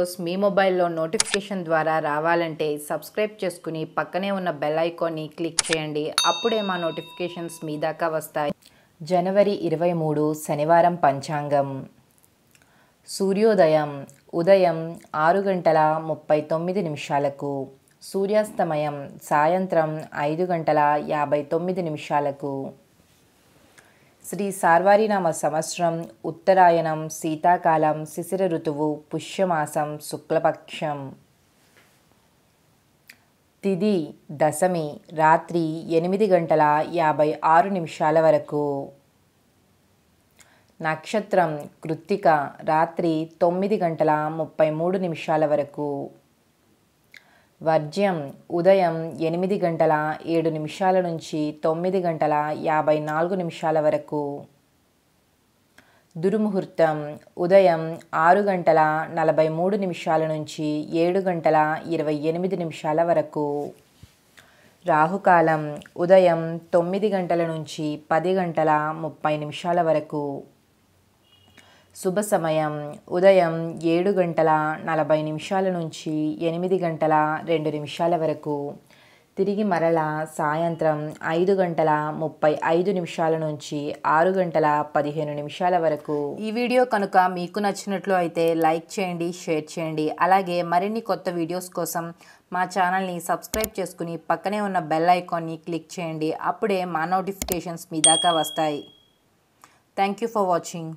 Videos మీ మొబైల్లో notification ద్వారా రావాలంటే సబ్స్క్రైబ్ చేసుకుని పక్కనే ఉన్న బెల్ ఐకాన్ని క్లిక్ చేయండి. అప్పుడే మా నోటిఫికేషన్స్ మీ దాకా వస్తాయి. జనవరి 23 శనివారం పంచాంగం. సూర్యోదయం ఉదయం 6:39 సూర్యాస్తమయం సాయంత్రం 5:59 శ్రీ సార్వారినామ సంవత్సరం ఉత్తరాయణం శీతాకాలం శిశిర ఋతువు పుష్యమాసం శుక్లపక్షం తిథి దశమి రాత్రి 8:56 వరకు నక్షత్రం కృత్తిక రాత్రి 9:33 వరకు వర్జ్యం ఉదయం 8:07 నుంచి 9:54 వరకు దుర్ముహూర్తం ఉదయం 6:43 నుంచి 7:28 వరకు రాహుకాలం ఉదయం 9 గంటల నుంచి 10:30 వరకు శుభ సమయం ఉదయం 7:40 నుంచి 8:02 వరకు తిరిగి మరలా సాయంత్రం 5:35 నుంచి 6:15 వరకు. ఈ వీడియో కనుక మీకు నచ్చినట్లు అయితే లైక్ చేయండి, షేర్ చేయండి. అలాగే మరిన్ని కొత్త వీడియోస్ కోసం మా ఛానల్ని సబ్స్క్రైబ్ చేసుకుని పక్కనే ఉన్న బెల్ ఐకాన్ని క్లిక్ చేయండి. అప్పుడే మా నోటిఫికేషన్స్ మీ దాకా వస్తాయి. Thank you for watching.